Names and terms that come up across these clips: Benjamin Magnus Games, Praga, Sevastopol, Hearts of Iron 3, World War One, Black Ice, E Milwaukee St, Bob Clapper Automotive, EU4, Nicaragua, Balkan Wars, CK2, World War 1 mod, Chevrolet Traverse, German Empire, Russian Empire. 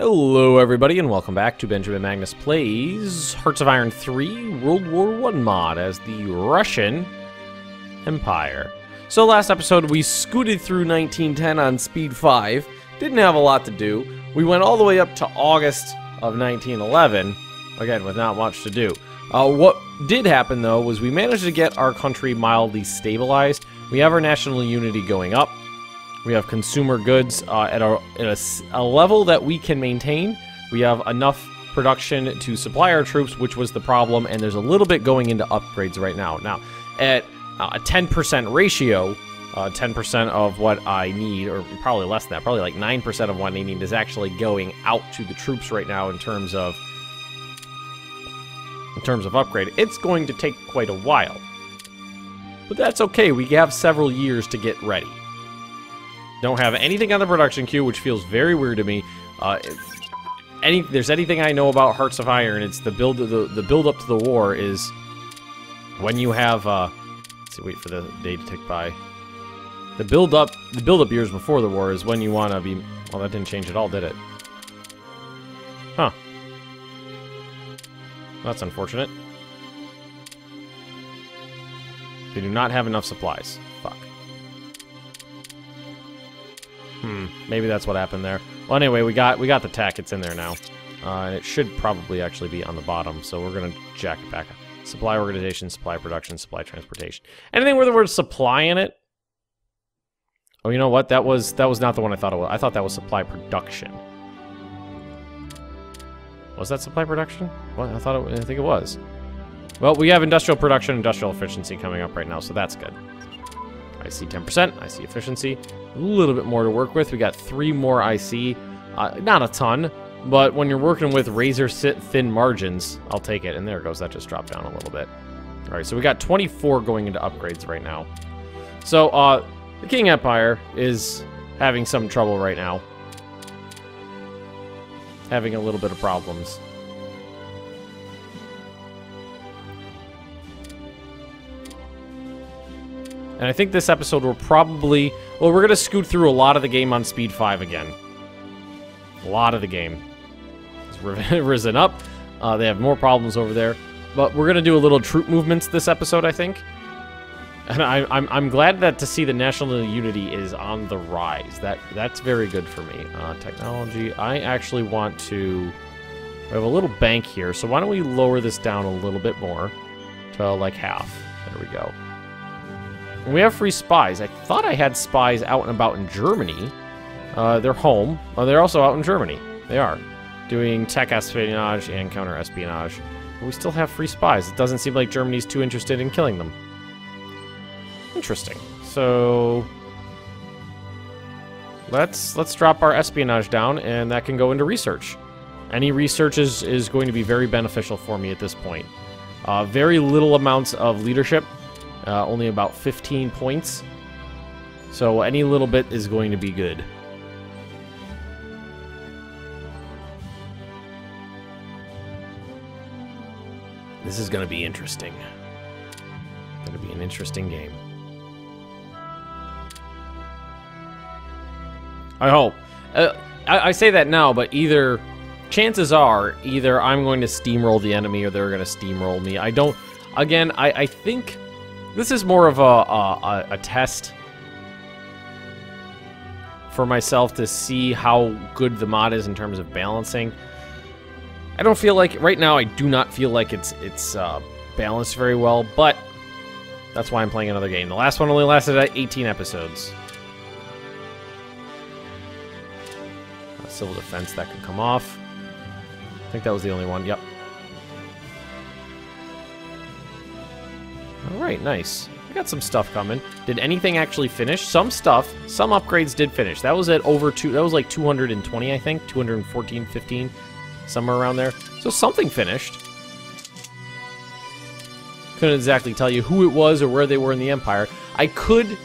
Hello everybody and welcome back to Benjamin Magnus Plays Hearts of Iron 3 World War 1 mod as the Russian Empire. So last episode we scooted through 1910 on speed 5, didn't have a lot to do. We went all the way up to August of 1911, again with not much to do. What did happen though was we managed to get our country mildly stabilized. We have our national unity going up. We have consumer goods at a level that we can maintain. We have enough production to supply our troops, which was the problem, and there's a little bit going into upgrades right now. Now, at a 10% ratio, 10% of what I need, or probably less than that, probably like 9% of what I need is actually going out to the troops right now in terms of upgrade. It's going to take quite a while. But that's okay, we have several years to get ready. Don't have anything on the production queue, which feels very weird to me. There's anything I know about Hearts of Iron, it's the build up to the war is when you have let's see, wait for the day to tick by. The build up years before the war is when you want to be. Well, that didn't change at all, did it? Huh. That's unfortunate. They do not have enough supplies. Fuck. Maybe that's what happened there. Well, anyway, we got the tack. It's in there now. And it should probably actually be on the bottom, so we're going to jack it back up. Supply organization, supply production, supply transportation. Anything where the word supply in it? Oh, you know what? That was not the one I thought it was. I thought that was supply production. Was that supply production? What? I think it was. Well, we have industrial production, industrial efficiency coming up right now, so that's good. I see 10%, I see efficiency. A little bit more to work with. We got 3 more IC. Not a ton, but when you're working with razor-thin margins, I'll take it. And there it goes. That just dropped down a little bit. All right, so we got 24 going into upgrades right now. So the King Empire is having some trouble right now. Having a little bit of problems. And I think this episode will probably... Well, we're going to scoot through a lot of the game on Speed 5 again. A lot of the game. It's risen up. They have more problems over there. But we're going to do a little troop movements this episode, I think. And I'm glad that to see the national unity is on the rise. That's very good for me. Technology. I actually want to... We have a little bank here, so why don't we lower this down a little bit more to like half. There we go. And we have free spies. I thought I had spies out and about in Germany. They're home. Well, they're also out in Germany. They are. Doing tech espionage and counter-espionage. But we still have free spies. It doesn't seem like Germany's too interested in killing them. Interesting. So... Let's drop our espionage down, and that can go into research. Any research is going to be very beneficial for me at this point. Very little amounts of leadership. Only about 15 points. So any little bit is going to be good. This is going to be interesting. It's going to be an interesting game. I hope. I say that now, but either... Chances are, either I'm going to steamroll the enemy or they're going to steamroll me. I don't... Again, I think... This is more of a test for myself to see how good the mod is in terms of balancing. I don't feel like right now. I do not feel like it's balanced very well, but that's why I'm playing another game. The last one only lasted 18 episodes. Civil defense that could come off. I think that was the only one. Yep. Alright, nice. We got some stuff coming. Did anything actually finish? Some stuff, some upgrades did finish. That was at over two, that was like 220, I think. 214, 15, somewhere around there. So something finished. Couldn't exactly tell you who it was or where they were in the Empire. I could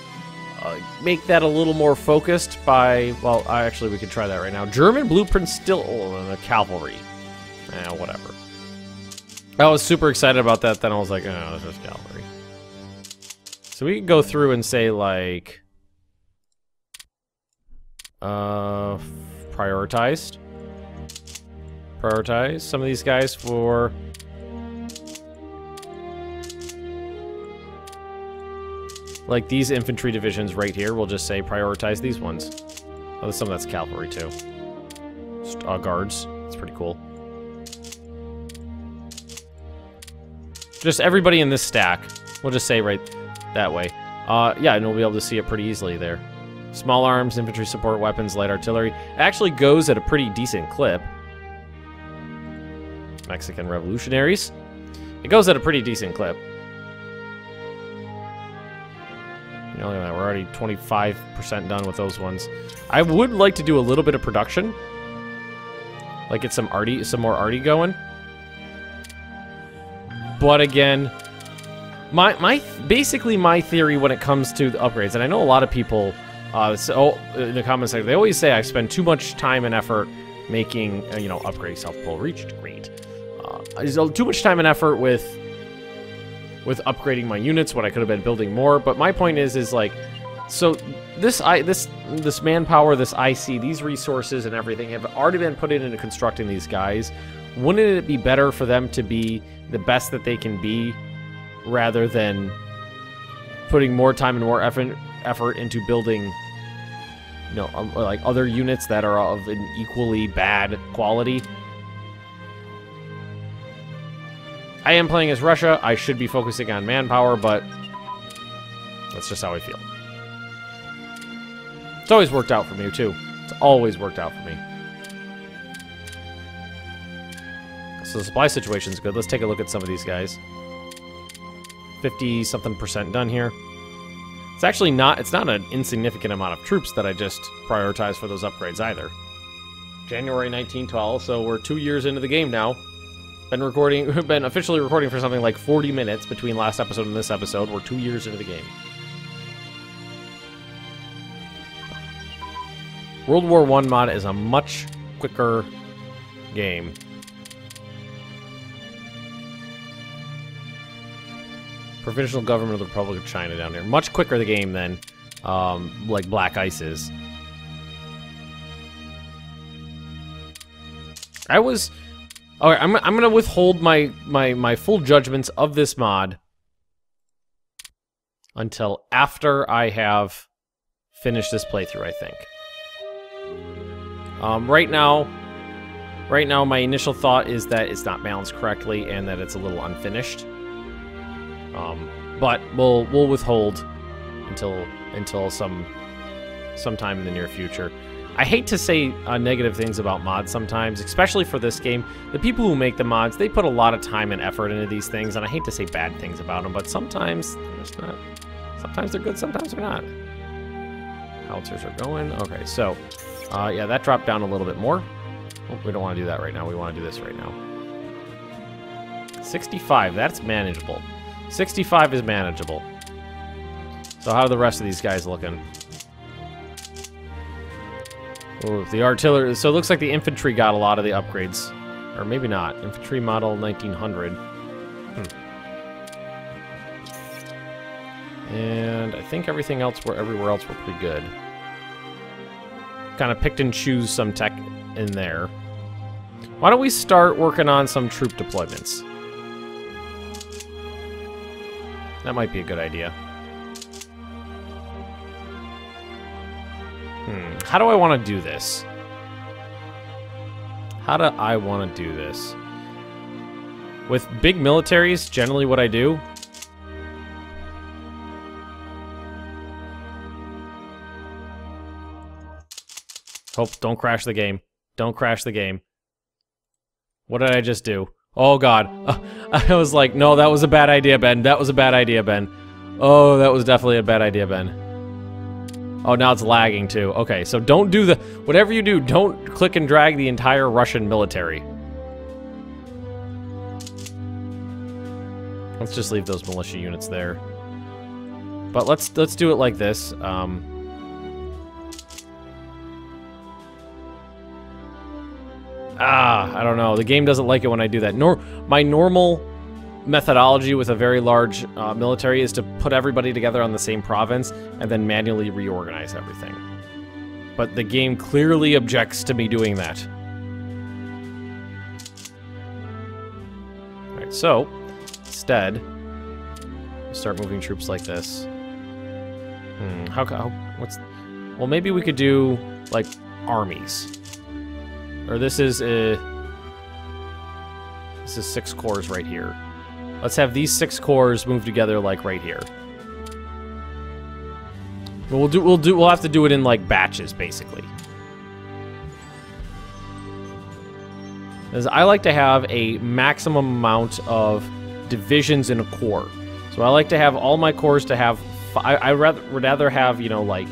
make that a little more focused by, well, actually we could try that right now. German blueprint still, oh, the cavalry. Eh, whatever. I was super excited about that, then I was like, oh, this is cavalry. So we can go through and say, like... prioritized. prioritize some of these guys for like these infantry divisions right here. We'll just say prioritize these ones. Oh, some of that's cavalry too. Guards. That's pretty cool. Just everybody in this stack. We'll just say right that way. Yeah, and we'll be able to see it pretty easily there. Small arms, infantry support, weapons, light artillery. It actually goes at a pretty decent clip. Mexican revolutionaries. It goes at a pretty decent clip. You know, look at that. We're already 25% done with those ones. I would like to do a little bit of production. Like get some arty, some more arty going. But again, basically my theory when it comes to the upgrades, and I know a lot of people in the comments section, they always say I spend too much time and effort making, you know, upgrades, self-pull, reach, great. Too much time and effort with upgrading my units when I could have been building more. But my point is like, so this manpower, this IC, these resources and everything have already been put into constructing these guys. Wouldn't it be better for them to be the best that they can be rather than putting more time and more effort into building, you know, like other units that are of an equally bad quality? I am playing as Russia. I should be focusing on manpower, but that's just how I feel. It's always worked out for me, too. It's always worked out for me. So the supply situation's good. Let's take a look at some of these guys. 50-something% done here. It's actually not, it's not an insignificant amount of troops that I just prioritized for those upgrades either. January 1912, so we're 2 years into the game now. Been officially recording for something like 40 minutes between last episode and this episode. We're 2 years into the game. World War 1 mod is a much quicker game. Provisional Government of the Republic of China down there. Much quicker the game than, like, Black Ice is. I was... Alright, I'm gonna withhold my full judgments of this mod until after I have finished this playthrough, I think. Right now my initial thought is that it's not balanced correctly and that it's a little unfinished. But we'll withhold until sometime in the near future. I hate to say negative things about mods sometimes, especially for this game. The people who make the mods, they put a lot of time and effort into these things, and I hate to say bad things about them, but sometimes they're just not. Sometimes they're good, sometimes they're not. Howitzers are going. Okay, so, yeah, that dropped down a little bit more. Oh, we don't want to do that right now. We want to do this right now. 65, that's manageable. 65 is manageable. So how are the rest of these guys looking? Ooh, the artillery. So it looks like the infantry got a lot of the upgrades. Or maybe not. Infantry model 1900. And I think everywhere else were pretty good. Kind of picked and choose some tech in there. Why don't we start working on some troop deployments? That might be a good idea. How do I want to do this? How do I want to do this? With big militaries, generally what I do... Hope, don't crash the game. Don't crash the game. What did I just do? Oh, God. I was like, no, that was a bad idea, Ben. That was a bad idea, Ben. Oh, that was definitely a bad idea, Ben. Oh, now it's lagging, too. Okay, so don't do the... Whatever you do, don't click and drag the entire Russian military. Let's just leave those militia units there. But let's do it like this. I don't know. The game doesn't like it when I do that. My normal methodology with a very large military is to put everybody together on the same province and then manually reorganize everything. But the game clearly objects to me doing that. Alright, so instead, we'll start moving troops like this. Well, maybe we could do, like, armies. Or this is 6 cores right here. Let's have these 6 cores move together, like, right here. But we'll have to do it in, like, batches, basically. As I like to have a maximum amount of divisions in a core. So I like to have all my cores to have... I would rather have, you know, like,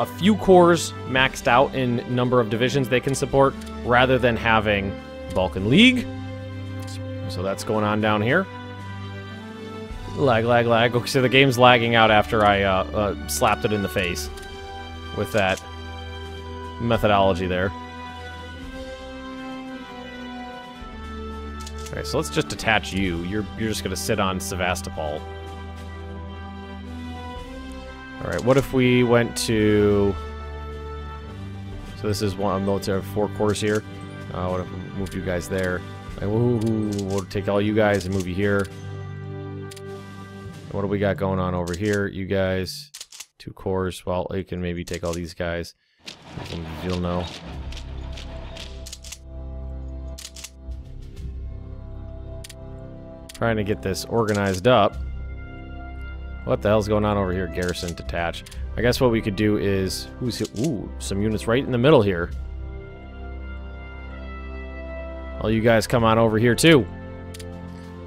a few cores maxed out in number of divisions they can support, rather than having Balkan League. So that's going on down here. Lag, lag, lag. Okay, so the game's lagging out after I slapped it in the face with that methodology there. Okay, so let's just detach you. You're just gonna sit on Sevastopol. All right, what if we went to? So this is one military of 4 cores here. What if we moved you guys there? We'll take all you guys and move you here. What do we got going on over here? You guys, 2 cores. Well, you can maybe take all these guys. You'll know. Trying to get this organized up. What the hell's going on over here? Garrison detach. I guess what we could do is some units right in the middle here. All you guys come on over here too.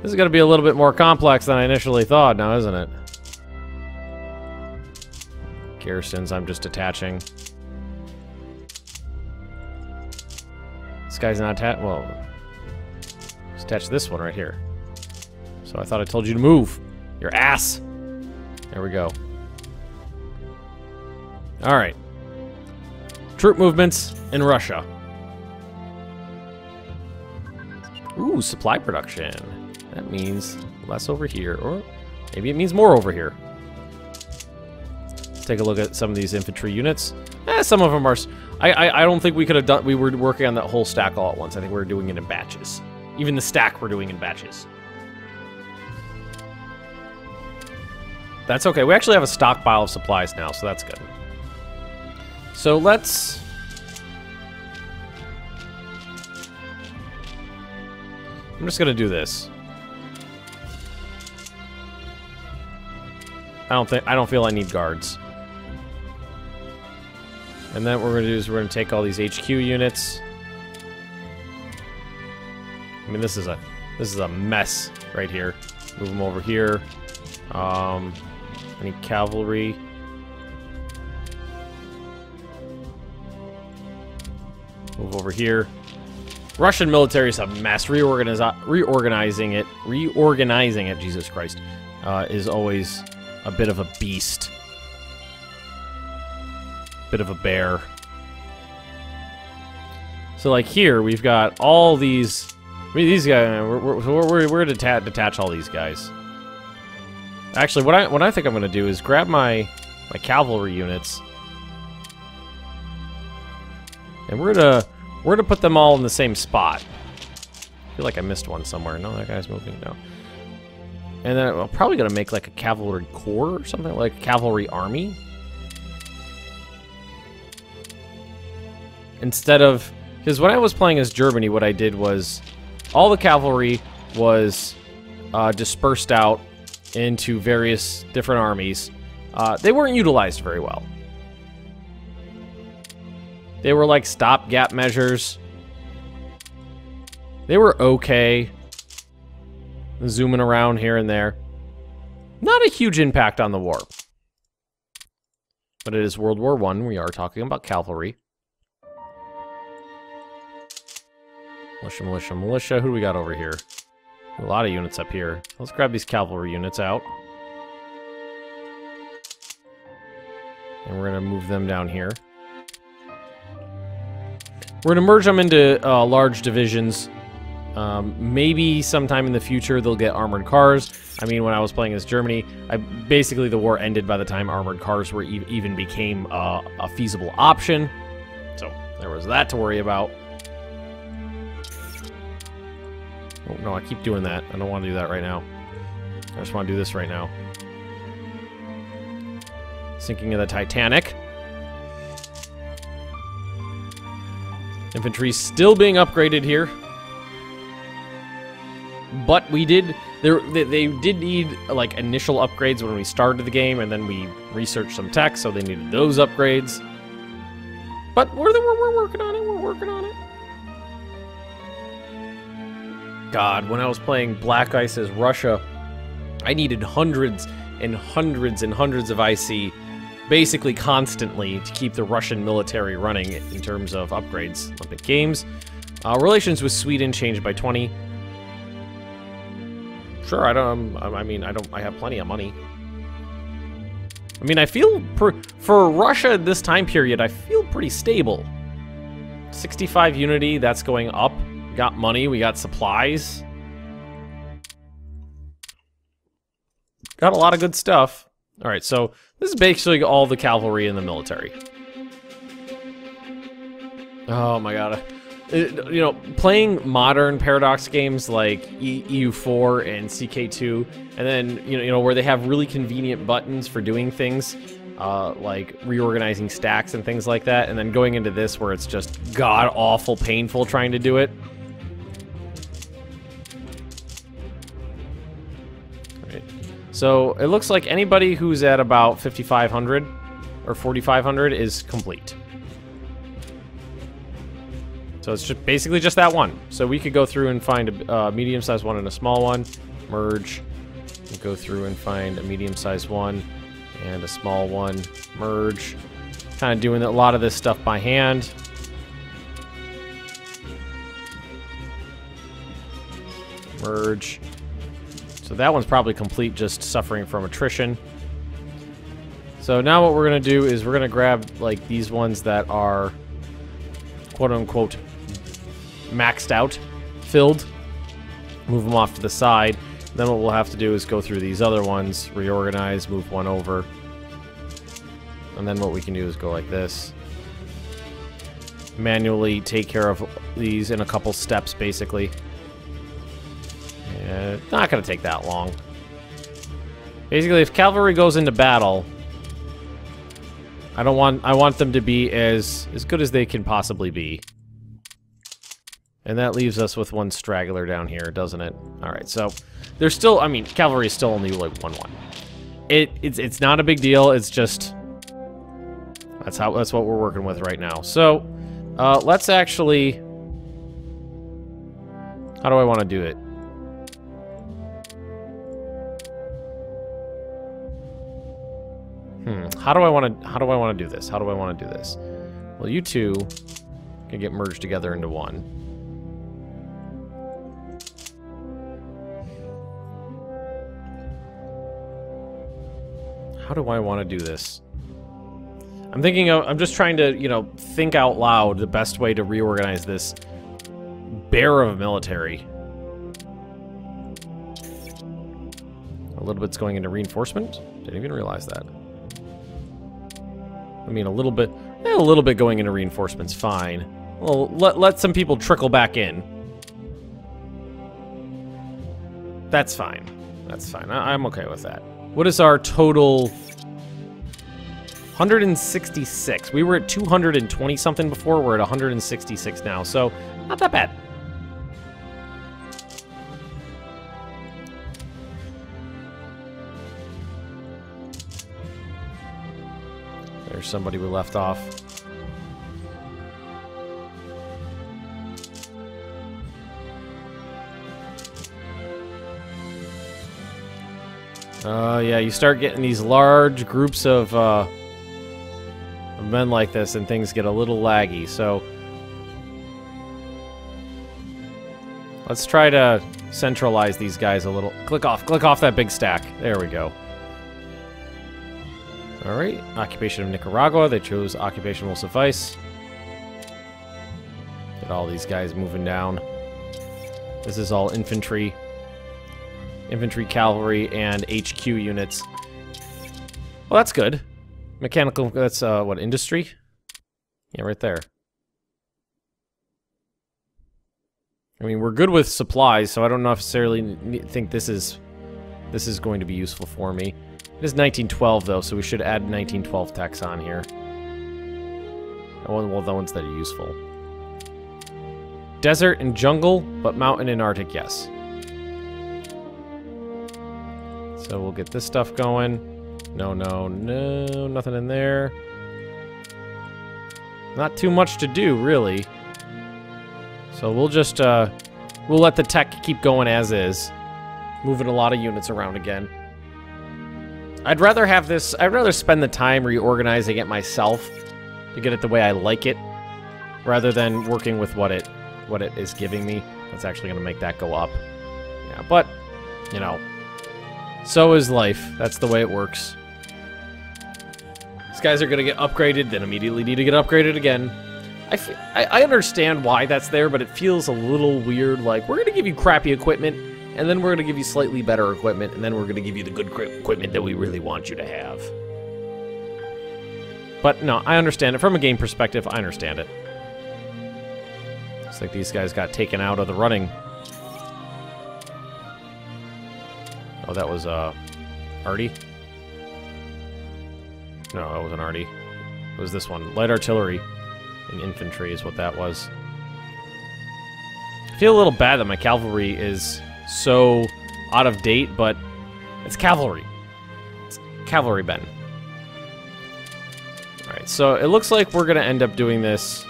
This is going to be a little bit more complex than I initially thought now, isn't it? Garrisons, I'm just attaching. This guy's not attached. Well, let's attach this one right here. So I thought I told you to move. Your ass! There we go. Alright. Troop movements in Russia. Ooh, supply production. That means less over here, or maybe it means more over here. Let's take a look at some of these infantry units. Some of them are... I don't think we could have done... We were working on that whole stack all at once. I think we were doing it in batches. Even the stack we're doing in batches. That's okay. We actually have a stockpile of supplies now, so that's good. So let's... I'm just gonna do this. I don't feel I need guards. And then what we're gonna do is we're gonna take all these HQ units. I mean, this is a mess right here. Move them over here. I need cavalry. Move over here. Russian military is a mess. Reorganizing it, Jesus Christ, is always a bit of a beast. Bit of a bear. So, like, here, we've got all these... I mean, these guys... We're going to detach all these guys. Actually, what I think I'm going to do is grab my cavalry units. And we're gonna put them all in the same spot. I feel like I missed one somewhere. No, that guy's moving now. And then I'm probably gonna make like a cavalry corps or something, like a cavalry army. Instead of, because when I was playing as Germany, what I did was all the cavalry was dispersed out into various different armies. They weren't utilized very well. They were like stopgap measures. They were okay. Zooming around here and there. Not a huge impact on the war. But it is World War I. We are talking about cavalry. Militia, militia, militia. Who do we got over here? A lot of units up here. Let's grab these cavalry units out. And we're going to move them down here. We're going to merge them into large divisions. Maybe sometime in the future they'll get armored cars. I mean, when I was playing as Germany, basically the war ended by the time armored cars were even became a feasible option. So there was that to worry about. Oh, no, I keep doing that. I don't want to do that right now. I just want to do this right now. Sinking of the Titanic. Infantry still being upgraded here. But we did... They did need, like, initial upgrades when we started the game, and then we researched some tech, so they needed those upgrades. But we're working on it, we're working on it. God, when I was playing Black Ice as Russia, I needed hundreds and hundreds and hundreds of IC, basically constantly, to keep the Russian military running in terms of upgrades. Olympic Games. Relations with Sweden changed by 20. Sure, I have plenty of money. I mean, I feel, for Russia at this time period, I feel pretty stable. 65 unity, that's going up. We got money, we got supplies. Got a lot of good stuff. Alright, so this is basically all the cavalry in the military. Oh my god. You know, playing modern Paradox games like EU4 and CK2, and then, you know, where they have really convenient buttons for doing things, like reorganizing stacks and things like that, and then going into this where it's just god-awful painful trying to do it. All right. So, it looks like anybody who's at about 5,500 or 4,500 is complete. So it's just basically just that one. So we could go through and find a medium-sized one and a small one. Merge. We'll go through and find a medium-sized one and a small one. Merge. Kind of doing a lot of this stuff by hand. Merge. So that one's probably complete, just suffering from attrition. So now what we're going to do is we're going to grab like these ones that are quote-unquote maxed out, filled, move them off to the side. Then what we'll have to do is go through these other ones, reorganize, move one over, and then what we can do is go like this, manually take care of these in a couple steps basically. Yeah, not gonna take that long. Basically, if cavalry goes into battle, I want them to be as good as they can possibly be. And that leaves us with one straggler down here, doesn't it? Alright, so there's still, I mean, cavalry is still only like 1-1. It's not a big deal, it's just that's what we're working with right now. So let's actually, how do I want to do it? How do I want to do this? Well, you two can get merged together into one. How do I want to do this? I'm thinking of, I'm just trying to, you know, think out loud the best way to reorganize this bear of a military. A little bit's going into reinforcement. Didn't even realize that. I mean, a little bit going into reinforcement's fine. Well, let some people trickle back in. That's fine. That's fine. I'm okay with that. What is our total? 166. We were at 220 something before. We're at 166 now. So, not that bad. There's somebody we left off. Yeah, you start getting these large groups of men like this, and things get a little laggy. So let's try to centralize these guys a little. Click off that big stack. There we go. Alright, occupation of Nicaragua. They chose occupation will suffice. Get all these guys moving down. This is all infantry. Infantry, cavalry, and HQ units. Well, that's good. Mechanical, that's, what, industry? Yeah, right there. I mean, we're good with supplies, so I don't necessarily think this is going to be useful for me. It is 1912, though, so we should add 1912 tax on here. Well, the ones that are useful. Desert and jungle, but mountain and Arctic, yes. So we'll get this stuff going. No, no, no, nothing in there. Not too much to do, really. So we'll just, we'll let the tech keep going as is. Moving a lot of units around again. I'd rather have this, I'd rather spend the time reorganizing it myself to get it the way I like it, rather than working with what it is giving me. That's actually gonna make that go up. Yeah, but, you know, so is life. That's the way it works. These guys are gonna get upgraded, then immediately need to get upgraded again. I understand why that's there, but it feels a little weird, like, we're gonna give you crappy equipment, and then we're gonna give you slightly better equipment, and then we're gonna give you the good equipment that we really want you to have. But no, I understand it. From a game perspective, I understand it. Looks like these guys got taken out of the running. Oh, that was, Arty? No, that wasn't Arty. It was this one. Light artillery and infantry is what that was. I feel a little bad that my cavalry is so out of date, but it's cavalry. It's cavalry, Ben. Alright, so it looks like we're going to end up doing this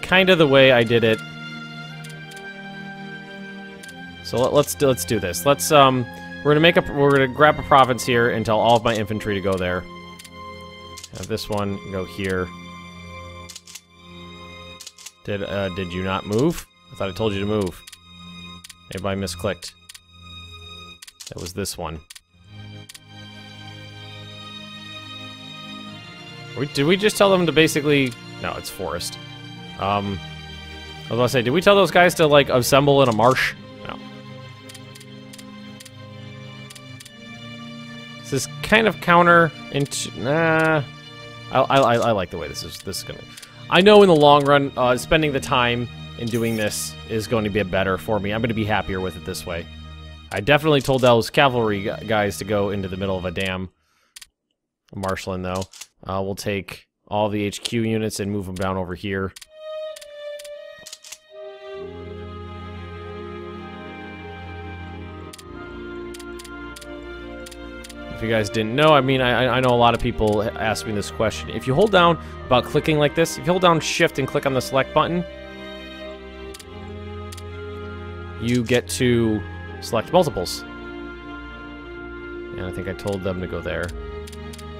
kind of the way I did it. So let's do this. Let's we're going to grab a province here and tell all of my infantry to go there. Have this one go here. Did you not move? I thought I told you to move. Maybe I misclicked. That was this one. Did we just tell them to basically... No, it's forest. I was about to say, did we tell those guys to, like, assemble in a marsh? No. This is kind of counter... Nah. I like the way this is gonna... I know in the long run, spending the time in doing this is going to be better for me. I'm going to be happier with it this way. I definitely told those cavalry guys to go into the middle of a dam. Marshland, though. We'll take all the HQ units and move them down over here. If you guys didn't know, I mean, I know a lot of people ask me this question. If you hold down, about clicking like this, if you hold down shift and click on the select button, you get to select multiples. And I think I told them to go there.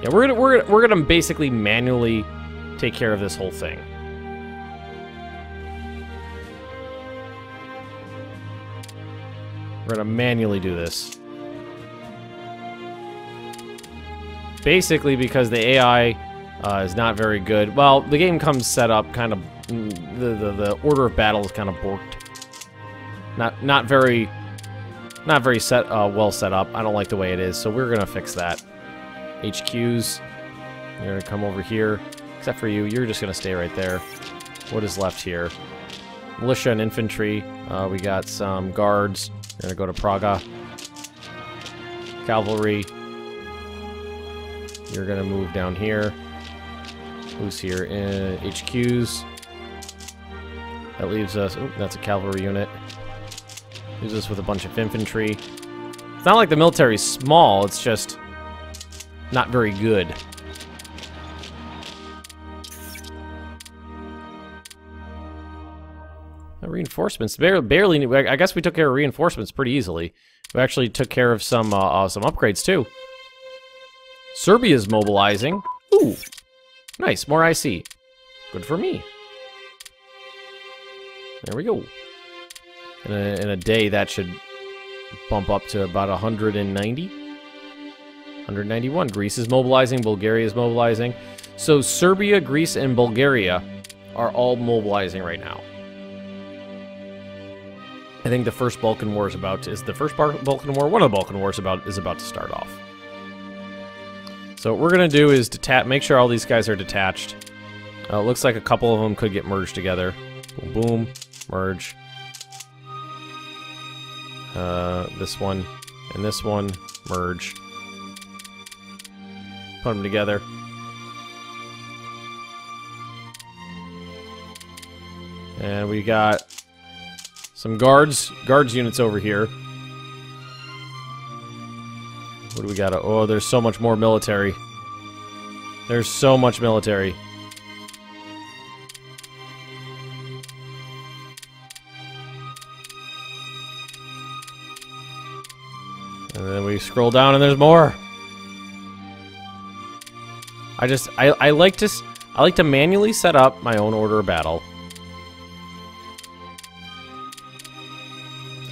Yeah, we're gonna basically manually take care of this whole thing. We're gonna manually do this. Basically because the AI is not very good. Well, the game comes set up kind of the order of battle is kind of borked. Not very well set up. I don't like the way it is, so we're gonna fix that. HQs, you're gonna come over here. Except for you, you're just gonna stay right there. What is left here? Militia and infantry. We got some guards. We're gonna go to Praga. Cavalry. You're gonna move down here. Who's here? HQs. That leaves us. Ooh, that's a cavalry unit. Leaves us with a bunch of infantry. It's not like the military's small. It's just. Not very good. The reinforcements barely. I guess we took care of reinforcements pretty easily. We actually took care of some upgrades too. Serbia's mobilizing. Ooh, nice. More IC. Good for me. There we go. In a day, that should bump up to about 190. 191. Greece is mobilizing. Bulgaria is mobilizing. So Serbia, Greece, and Bulgaria are all mobilizing right now. I think the first Balkan War is about to start off. So what we're gonna do is make sure all these guys are detached. It looks like a couple of them could get merged together. Boom, boom, merge. This one and this one, merge. Put them together. And we got some guards units over here. What do we got? Oh, there's so much more military. There's so much military. And then we scroll down and there's more. I like to manually set up my own order of battle.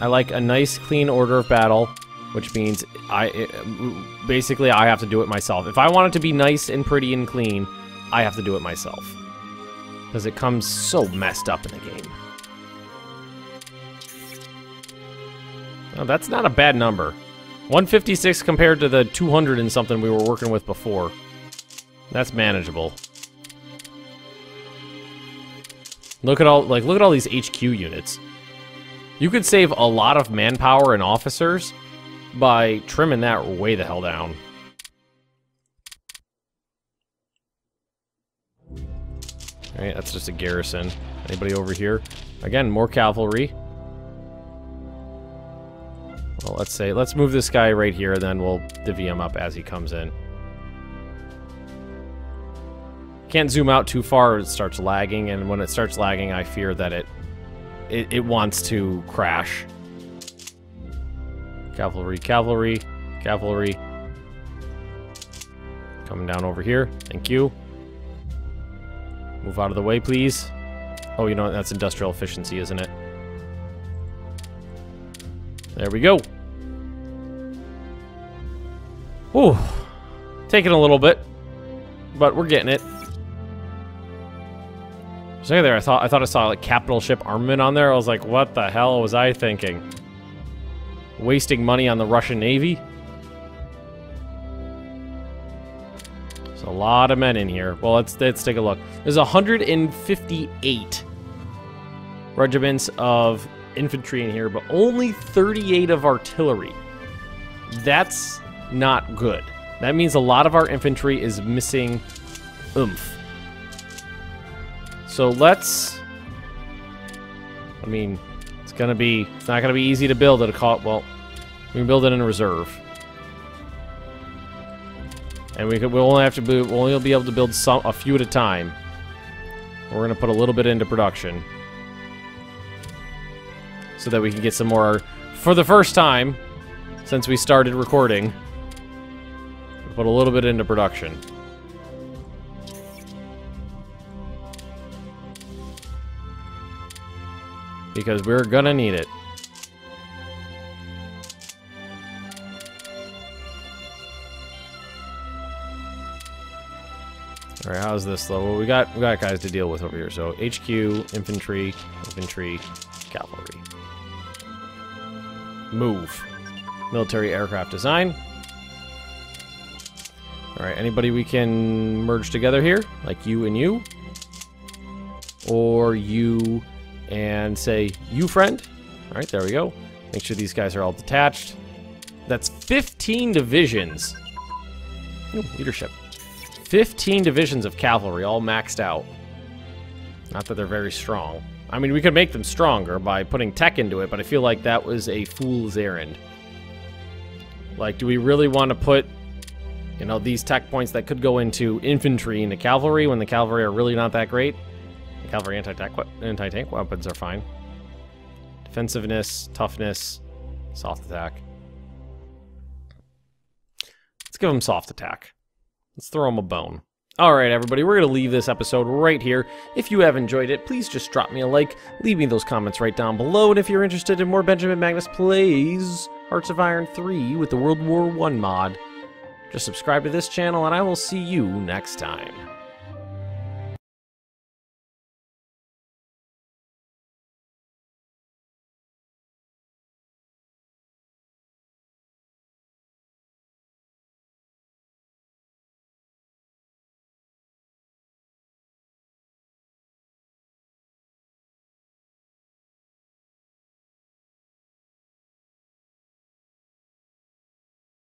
I like a nice clean order of battle, which means basically I have to do it myself. If I want it to be nice and pretty and clean, I have to do it myself. Because it comes so messed up in the game. Now, that's not a bad number. 156 compared to the 200 and something we were working with before. That's manageable. Look at all, like, look at all these HQ units. You could save a lot of manpower and officers by trimming that way the hell down. Alright, that's just a garrison. Anybody over here? Again, more cavalry. Well, let's say, let's move this guy right here, then we'll divvy him up as he comes in. Can't zoom out too far, it starts lagging, and when it starts lagging, I fear that it wants to crash. Cavalry, cavalry, cavalry. Coming down over here. Thank you. Move out of the way, please. Oh, you know what? That's industrial efficiency, isn't it? There we go. Ooh. Taking a little bit, but we're getting it. So there, I thought I saw like capital ship armament on there. I was like, what the hell was I thinking? Wasting money on the Russian Navy? There's a lot of men in here. Well, let's take a look. There's 158 regiments of infantry in here, but only 38 of artillery. That's not good. That means a lot of our infantry is missing oomph. So let's, I mean, it's not gonna be easy to build at a cost. Well, we can build it in reserve. And we'll only be able to build a few at a time. We're gonna put a little bit into production. So that we can get some more, for the first time since we started recording, we'll put a little bit into production. Because we're gonna need it. Alright, how's this though? Well, we got guys to deal with over here. So HQ, infantry, infantry, cavalry. Move. Military aircraft design. Alright, anybody we can merge together here? Like you and you? Or you and say, you friend. All right, there we go. Make sure these guys are all detached. That's 15 divisions. Ooh, leadership. 15 divisions of cavalry, all maxed out. Not that they're very strong. I mean, we could make them stronger by putting tech into it, but I feel like that was a fool's errand. Like, do we really want to put, you know, these tech points that could go into infantry into cavalry when the cavalry are really not that great? Cavalry anti-tank weapons are fine. Defensiveness, toughness, soft attack. Let's give them soft attack. Let's throw them a bone. Alright everybody, we're going to leave this episode right here. If you have enjoyed it, please just drop me a like, leave me those comments right down below, and if you're interested in more Benjamin Magnus Plays Hearts of Iron 3 with the World War 1 mod, just subscribe to this channel and I will see you next time.